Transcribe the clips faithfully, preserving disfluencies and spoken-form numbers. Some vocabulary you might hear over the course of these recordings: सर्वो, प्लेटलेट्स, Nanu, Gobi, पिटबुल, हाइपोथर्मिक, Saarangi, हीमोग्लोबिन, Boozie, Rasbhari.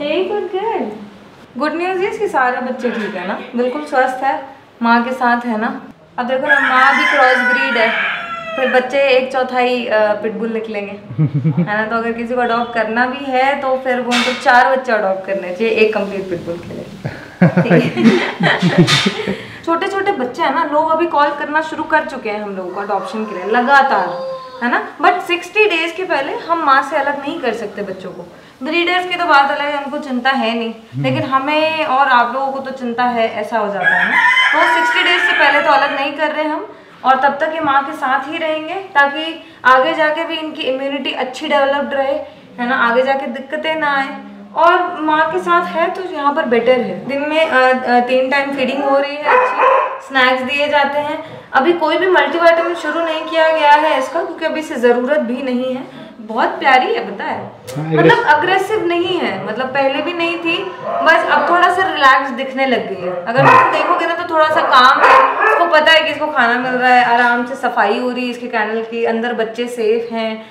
हे good girl. Good news ये कि सारे बच्चे ठीक है ना, बिल्कुल स्वस्थ है, माँ के साथ है ना। अब देखो ना, माँ भी क्रॉस ब्रीड है, फिर बच्चे एक चौथाई पिटबुल निकलेंगे है ना। तो अगर किसी को अडॉप्ट करना भी है तो फिर वो उनको चार बच्चे अडॉप्ट करने चाहिए एक कंप्लीट पिटबुल के लिए। छोटे छोटे बच्चे हैं ना, लोग अभी कॉल करना शुरू कर चुके हैं हम लोगों को अडॉप्शन के लिए लगातार है ना। बट सिक्सटी डेज के पहले हम माँ से अलग नहीं कर सकते बच्चों को। ब्रीडर्स की तो बात अलग है, उनको चिंता है नहीं, लेकिन हमें और आप लोगों को तो चिंता है, ऐसा हो जाता है ना। तो सिक्सटी डेज से पहले तो अलग नहीं कर रहे हम, और तब तक ये माँ के साथ ही रहेंगे ताकि आगे जाके भी इनकी इम्यूनिटी अच्छी डेवलप्ड रहे है ना, आगे जाके दिक्कतें ना आए। और माँ के साथ है तो यहाँ पर बेटर है। दिन में तीन टाइम फीडिंग हो रही है, अच्छी स्नैक्स दिए जाते हैं। अभी कोई भी मल्टीविटामिन शुरू नहीं किया गया है इसका, क्योंकि अभी इससे ज़रूरत भी नहीं है। बहुत प्यारी है पता है, मतलब अग्रेसिव नहीं है, मतलब पहले भी नहीं थी, बस अब थोड़ा सा रिलैक्स दिखने लग गई है। अगर तुम देखोगे ना तो थोड़ा सा काम है, इसको पता है कि इसको खाना मिल रहा है, आराम से सफाई हो रही है इसके कैनल की, अंदर बच्चे सेफ हैं,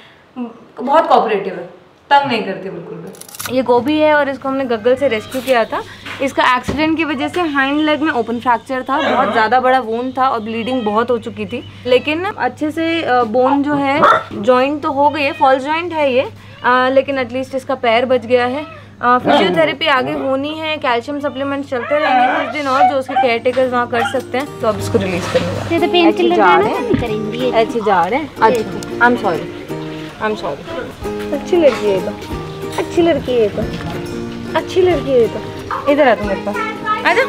बहुत कोऑपरेटिव है, तंग नहीं करती बिल्कुल भी। ये गोभी है और इसको हमने गग्गल से रेस्क्यू किया था। इसका एक्सीडेंट की वजह से हाइंड लेग में ओपन फ्रैक्चर था, बहुत ज़्यादा बड़ा वोन था और ब्लीडिंग बहुत हो चुकी थी, लेकिन अच्छे से बोन जो है जॉइंट तो हो गई है, फॉल जॉइंट है ये, आ, लेकिन एटलीस्ट इसका पैर बच गया है। फिजियोथेरेपी आगे होनी है, कैल्शियम सप्लीमेंट चलते रहेंगे कुछ दिन और, जो उसके केयर टेकर्स वहाँ कर सकते हैं। तो अब इसको रिलीज करेंगे। अच्छी जा रहे हैं, अच्छा I am sorry I am sorry. अच्छी लड़की है तो, अच्छी लड़की है तो, अच्छी लड़की है तो, इधर आ तुम मेरे पास आ जा।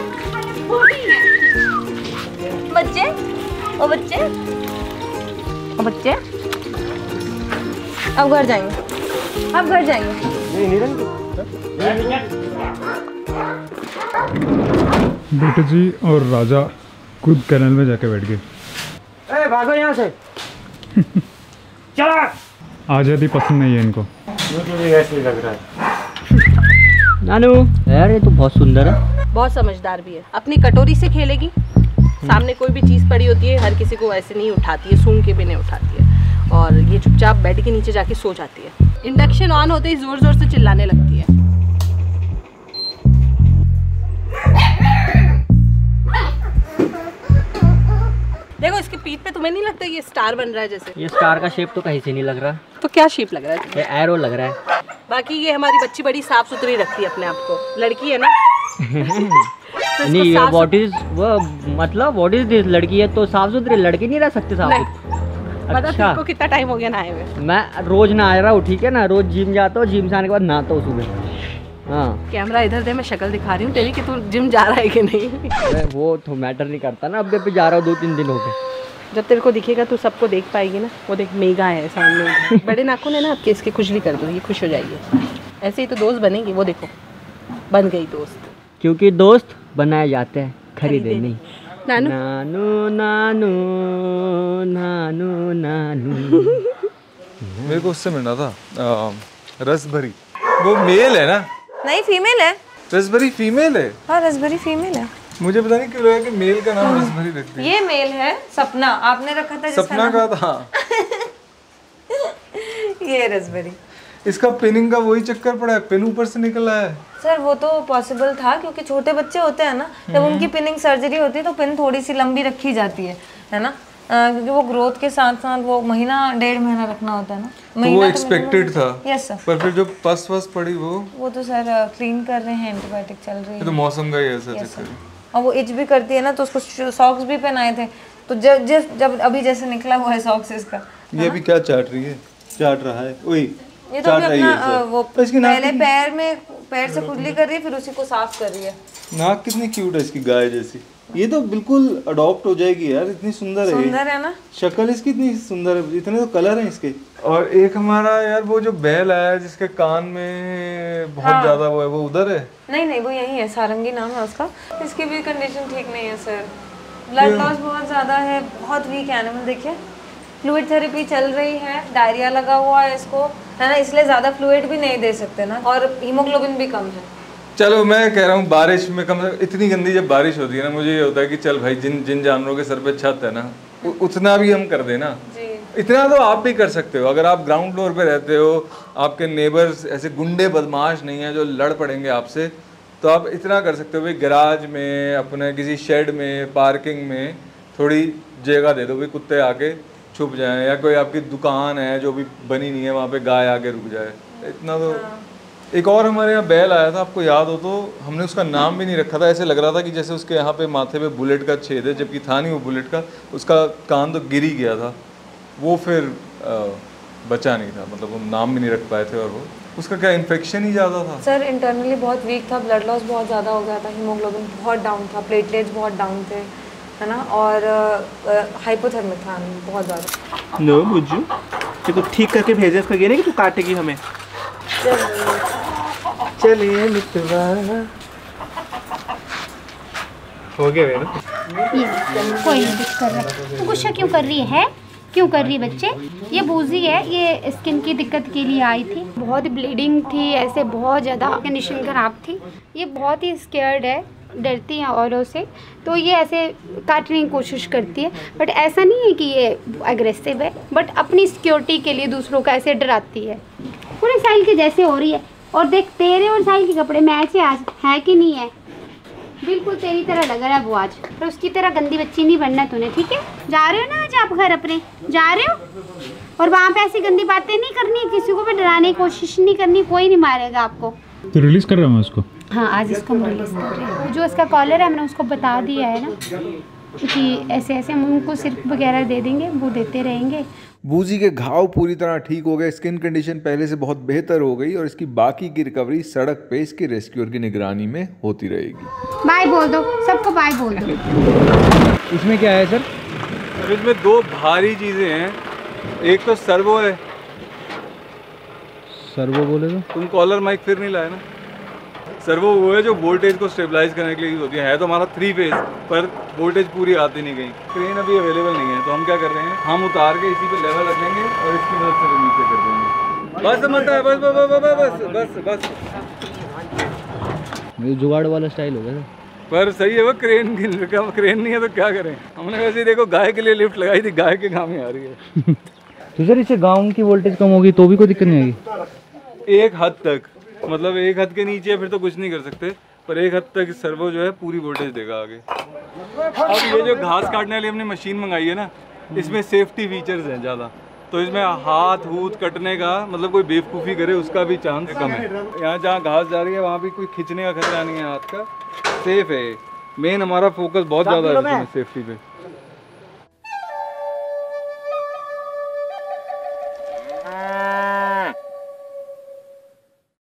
बच्चे ओ बच्चे ओ बच्चे, अब घर जाएंगे, अब घर जाएंगे। बेटू जी और राजा खुद कैनल में जाके बैठ गए। ए भागो यहाँ से। चला। आजादी पसंद नहीं है इनको, मुझे भी ऐसे ही लग रहा है। नानू यार ये तो बहुत सुंदर है, बहुत समझदार भी है, अपनी कटोरी से खेलेगी। सामने कोई भी चीज़ पड़ी होती है, हर किसी को ऐसे नहीं उठाती है, सूंघ के भी नहीं उठाती है, और ये चुपचाप बेड के नीचे जाके सो जाती है। इंडक्शन ऑन होते ही जोर जोर से चिल्लाने लगती है। देखो इसके पीठ पे, तुम्हें नहीं लगता ये स्टार बन रहा है जैसे? ये स्टार का शेप तो कहीं से नहीं लग रहा। तो क्या शेप लग रहा है? ये एरो लग रहा है। बाकी ये हमारी बच्ची बड़ी साफ सुथरी रखती है अपने आप को, लड़की है ना। तो नहीं व्हाट इज वो मतलब व्हाट इज दिस, लड़की है तो साफ सुथरी लड़की नहीं रह सकती साफ सुथरी? अच्छा तुमको कितना टाइम हो गया ना आए हुए? मैं रोज ना आ रहा हूँ ठीक है ना, रोज जिम जाता हूँ, जिम से आने के बाद नहाता हूँ सुबह। हाँ कैमरा इधर दे, मैं शक्ल दिखा रही हूँ तेरी कि तू जिम जा रहा है कि नहीं। वो तो मैटर नहीं करता ना, अब जा रहा हूँ, दो तीन दिन हो गए। जब तेरे को दिखेगा तू सबको देख पाएगी ना। वो देख मेघा है सामने। बड़े नाखून है ना आपके, इसके कुछ भी कर दो ये खुश हो जाएगी। ऐसे ही तो दोस्त बनेगी। वो देखो बन गई दोस्त, क्योंकि दोस्त बनाए जाते हैं खरीदे नहीं। नानू नानू नानू नानू नानू। मेरे को उससे मिलना था रसभरी, वो मेल है ना? नहीं फीमेल है। रसभरी फीमेल है? हाँ रसभरी फीमेल है। मुझे पता नहीं क्यों लगा कि मेल का नाम रसभरी रखते हैं। ये मेल है। सपना आपने रखा था, सपना का था। ये रसभरी। इसका पिनिंग का वही चक्कर पड़ा है, पिन ऊपर से निकला है। सर वो तो पॉसिबल था क्योंकि छोटे बच्चे होते हैं ना, जब उनकी पिनिंग सर्जरी होती है तो पिन थोड़ी सी लंबी रखी जाती है है ना, क्योंकि वो ग्रोथ के साथ साथ वो महीना डेढ़ महीना रखना होता है ना। महीना वो एक्सपेक्टेड था। Yes sir. पर फिर जो पस वस पड़ी वो वो तो सर क्लीन कर रहे हैं, एंटीबायोटिक चल रही है। तो मौसम का ही ऐसा चक्कर है। और वो इच भी करती है ना, तो उसको सॉक्स भी पहनाए थे, तो जब जब अभी जैसे निकला हुआ है सॉक्स इसका। ये भी क्या चाट रही है, चाट रहा है। ओए ये तो अपना वो पहले पैर में, पैर से खुजली कर रही है, फिर उसी को साफ कर रही है। नाक कितनी क्यूट है इसकी, गाय जैसी। ये तो बिल्कुल अडॉप्ट हो जाएगी यार, इतनी सुंदर है। सुंदर है ना शक्ल इसकी, इतनी सुंदर है, इतने तो कलर हैं इसके। और एक हमारा यार वो जो बैल आया है जिसके कान में बहुत हाँ। ज्यादा वो है, वो उधर है? नहीं नहीं वो यही है, सारंगी नाम है उसका। इसकी भी कंडीशन ठीक नहीं है सर, ब्लड लॉस बहुत ज्यादा है, बहुत वीक एनिमल। देखिए फ्लूइड थेरेपी चल रही है, डायरिया लगा हुआ है इसको है ना, इसलिए ज्यादा फ्लूइड भी नहीं दे सकते ना, और हीमोग्लोबिन भी कम है। चलो मैं कह रहा हूँ बारिश में कम से कम इतनी गंदी जब बारिश होती है ना, मुझे ये होता है कि चल भाई जिन जिन जानवरों के सर पे छत है ना उतना भी हम कर देना। इतना तो आप भी कर सकते हो। अगर आप ग्राउंड फ्लोर पे रहते हो, आपके नेबर्स ऐसे गुंडे बदमाश नहीं हैं जो लड़ पड़ेंगे आपसे, तो आप इतना कर सकते हो भाई गैराज में, अपने किसी शेड में, पार्किंग में थोड़ी जगह दे दो भाई कुत्ते आके छुप जाएं, या कोई आपकी दुकान है जो भी बनी नहीं है वहाँ पे गाय आके रुक जाए, इतना तो। एक और हमारे यहाँ बैल आया था, आपको याद हो तो, हमने उसका नाम भी नहीं रखा था, ऐसे लग रहा था कि जैसे उसके यहाँ पे माथे पे बुलेट का छेद है, जबकि था नहीं वो बुलेट का, उसका कान तो गिर ही गया था, वो फिर आ, बचा नहीं था, मतलब हम नाम भी नहीं रख पाए थे। और वो उसका क्या इन्फेक्शन ही ज़्यादा था सर, इंटरनली बहुत वीक था, ब्लड लॉस बहुत ज़्यादा हो गया था, हीमोग्लोबिन बहुत डाउन था, प्लेटलेट्स बहुत डाउन थे, है ना, और हाइपोथर्मिक था बहुत ज़्यादा। नो बुज्जू, ये तो ठीक करके भेजे, इसका ये नहीं कि तू काटेगी हमें। चलिए मित्रवा, हो गया वे ना, कोई दिक्कत नहीं। तू गुस्सा क्यों कर रही है, क्यों कर रही है बच्चे? ये बूजी है, ये स्किन की दिक्कत के लिए आई थी, बहुत ब्लीडिंग थी, ऐसे बहुत ज़्यादा कंडीशन खराब थी, ये बहुत ही स्केयर्ड है, डरती है औरों से, तो ये ऐसे काटने की कोशिश करती है, बट ऐसा नहीं है कि ये एग्रेसिव है, बट अपनी सिक्योरिटी के लिए दूसरों का ऐसे डराती है। पूरे साहिल के जैसे हो रही है, और देख तेरे और साहिल के कपड़े मैच है आज, है कि नहीं है? बिल्कुल तेरी तरह लग रहा है वो आज, पर उसकी तरह गंदी बच्ची नहीं बनना तूने, ठीक है? जा रहे हो ना आज आप घर अपने, जा रहे हो, और वहाँ पे ऐसी गंदी बातें नहीं करनी, किसी को भी डराने की कोशिश नहीं करनी, कोई नहीं मारेगा आपको। तो रिलीज कर रहा हूँ उसको, हाँ आज इसको रिलीज कर रहे हैं। जो इसका कॉलर है, मैंने उसको बता दिया है ना कि ऐसे ऐसे हम उनको सिर्फ वगैरह दे देंगे, वो देते रहेंगे। बूजी के घाव पूरी तरह ठीक हो गए, स्किन कंडीशन पहले से बहुत बेहतर हो गई, और इसकी बाकी की रिकवरी सड़क पे इसके रेस्क्यूअर की निगरानी में होती रहेगी। बाय बोल दो सबको, बाय बोल दो। इसमें क्या है सर? इसमें दो भारी चीजें हैं, एक तो सर्वो है। सर्वो बोले तो? तुम कॉलर माइक फिर नहीं लाए ना। सर्वो वो है जो वोल्टेज को स्टेबलाइज करने के लिए यूज होती है, है तो हमारा थ्री फेज, पर वोल्टेज पूरी आती नहीं गई, क्रेन अभी अवेलेबल नहीं है, तो हम क्या कर रहे हैं, हम उतार के इसी पे लेवल रखेंगे और इसकी मदद से नीचे कर देंगे। बस समझता है, बस बस बस बस बस बस जुगाड़ वाला स्टाइल हो गया, पर सही है वो। क्रेन क्रेन नहीं है तो क्या करें, हमने वैसे देखो गाय के लिए लिफ्ट लगाई थी, गाय के काम में आ रही है। तो सर इससे गाँव की वोल्टेज कम होगी तो भी कोई दिक्कत नहीं आएगी? एक हद तक, मतलब एक हद के नीचे फिर तो कुछ नहीं कर सकते, पर एक हद तक सर्वो जो है पूरी वोल्टेज देगा आगे। अब ये जो घास काटने वाली हमने मशीन मंगाई है ना, इसमें सेफ्टी फीचर्स हैं ज़्यादा, तो इसमें हाथ हूथ कटने का, मतलब कोई बेवकूफ़ी करे उसका भी चांस कम है। यहाँ जहाँ घास जा रही है वहाँ भी कोई खींचने का खतरा नहीं है, हाथ का सेफ है। मेन हमारा फोकस बहुत ज़्यादा है सेफ्टी पे।